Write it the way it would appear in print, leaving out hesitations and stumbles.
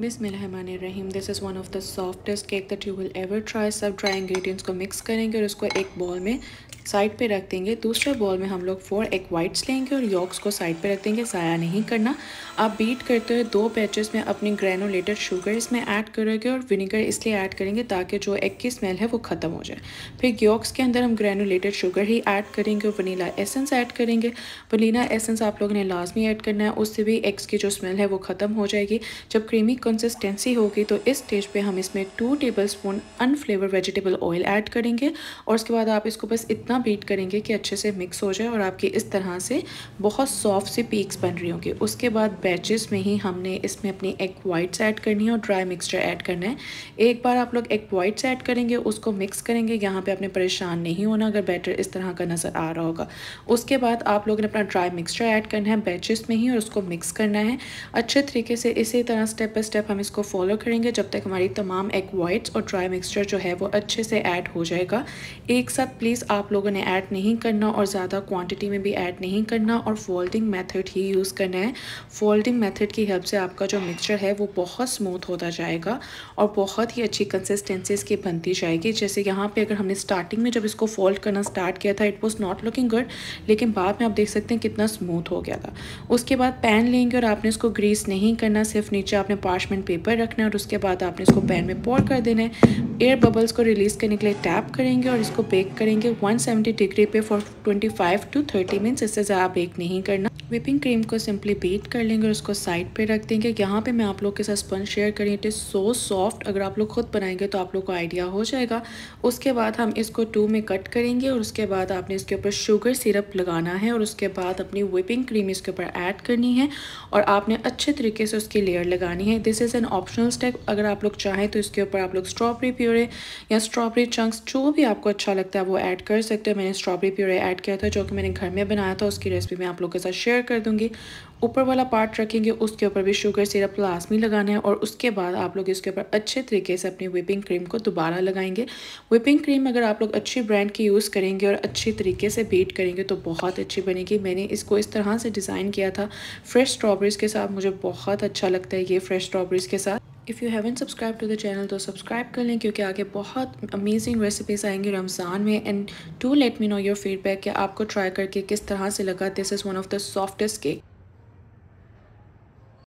बिस्मिल्लाहिर्रहमानिर्रहीम। This is one of the softest cake that you will ever try. सब dry ingredients को mix करेंगे और उसको एक बॉल में साइड पे रख देंगे। दूसरे बॉल में हम लोग 4 एग वाइट्स लेंगे और यॉक्स को साइड पे रख देंगे, ज़ाया नहीं करना। आप बीट करते हुए 2 बैचेस में अपनी ग्रैनुलेटेड शुगर इसमें ऐड करेंगे और विनेगर इसलिए ऐड करेंगे ताकि जो एग की स्मेल है वो ख़त्म हो जाए। फिर यॉक्स के अंदर हम ग्रैनुलेटेड शुगर ही ऐड करेंगे और वनीला एसेंस ऐड करेंगे। वनीला एसेंस आप लोगों ने लाजमी ऐड करना है, उससे भी एग्स की जो स्मेल है वो ख़त्म हो जाएगी। जब क्रीमी कंसिस्टेंसी होगी तो इस स्टेज पे हम इसमें 2 tablespoon unflavoured vegetable oil add करेंगे और उसके बाद आप इसको बस इतना बीट करेंगे कि अच्छे से मिक्स हो जाए और आपकी इस तरह से बहुत सॉफ्ट सी पीक्स बन रही होंगी। उसके बाद बैचेस में ही हमने इसमें अपनी एग वाइट्स ऐड करनी है और ड्राई मिक्सचर ऐड करना है। एक बार आप लोग एग वाइट्स ऐड करेंगे, उसको मिक्स करेंगे। यहाँ पर आपने परेशान नहीं होना अगर बैटर इस तरह का नज़र आ रहा होगा। उसके बाद आप लोगों ने अपना ड्राई मिक्सचर ऐड करना है बैचेस में ही और उसको मिक्स करना है अच्छे तरीके से। इसी तरह स्टेप बाय स्टेप हम इसको फॉलो करेंगे जब तक हमारी तमाम एग वाइट्स और ड्राई मिक्सचर जो है वो अच्छे से ऐड हो जाएगा। एक साथ प्लीज़ आप लोगों ने ऐड नहीं करना और ज़्यादा क्वांटिटी में भी ऐड नहीं करना और फोल्डिंग मेथड ही यूज़ करना है। फोल्डिंग मेथड की हेल्प से आपका जो मिक्सचर है वो बहुत स्मूथ होता जाएगा और बहुत ही अच्छी कंसिस्टेंसी इसकी बनती जाएगी। जैसे यहाँ पर अगर हमने स्टार्टिंग में जब इसको फोल्ड करना स्टार्ट किया था it was not looking good, लेकिन बाद में आप देख सकते हैं कितना स्मूथ हो गया था। उसके बाद पैन लेंगे और आपने इसको ग्रीस नहीं करना, सिर्फ नीचे आपने पार्चमेंट पेपर रखना है और उसके बाद आपने इसको पैन में पोर कर देना है। एयर बबल्स को रिलीज़ करने के लिए टैप करेंगे और इसको बेक करेंगे 170 डिग्री पे फॉर 25 टू 30 मिनट्स। इससे ज़्यादा बेक नहीं करना। व्हिपिंग क्रीम को सिंपली बीट कर लेंगे और उसको साइड पे रख देंगे। यहाँ पे मैं आप लोग के साथ स्पंज शेयर करी, इट इज़ सो सॉफ्ट। अगर आप लोग खुद बनाएंगे तो आप लोग को आइडिया हो जाएगा। उसके बाद हम इसको 2 में कट करेंगे और उसके बाद आपने इसके ऊपर शुगर सिरप लगाना है और उसके बाद अपनी व्हिपिंग क्रीम इसके ऊपर ऐड करनी है और आपने अच्छे तरीके से उसकी लेयर लगानी है। This is an optional step. अगर आप लोग चाहें तो इसके ऊपर आप लोग स्ट्रॉबेरी प्यूरे या स्ट्रॉबेरी चंक्स जो भी आपको अच्छा लगता है वो ऐड कर सकते हैं। मैंने स्ट्रॉबेरी प्यूरे ऐड किया था जो कि मैंने घर में बनाया था, उसकी रेसिपी मैं आप लोग के साथ शेयर कर दूंगी। ऊपर वाला पार्ट रखेंगे, उसके ऊपर भी शुगर सिरप लाजमी लगाना है और उसके बाद आप लोग इसके ऊपर अच्छे तरीके से अपनी व्हिपिंग क्रीम को दोबारा लगाएंगे। व्हिपिंग क्रीम अगर आप लोग अच्छी ब्रांड की यूज़ करेंगे और अच्छी तरीके से बीट करेंगे तो बहुत अच्छी बनेगी। मैंने इसको इस तरह से डिज़ाइन किया था फ्रेश स्ट्रॉबेरीज़ के साथ, मुझे बहुत अच्छा लगता है ये फ्रेश स्ट्रॉबेरीज़ के साथ। If you haven't subscribe to the channel तो सब्सक्राइब कर लें क्योंकि आगे बहुत अमेजिंग रेसिपीज़ आएंगी रमज़ान में। And do let me know your feedback कि आपको ट्राई करके किस तरह से लगा। This is one of the softest cake.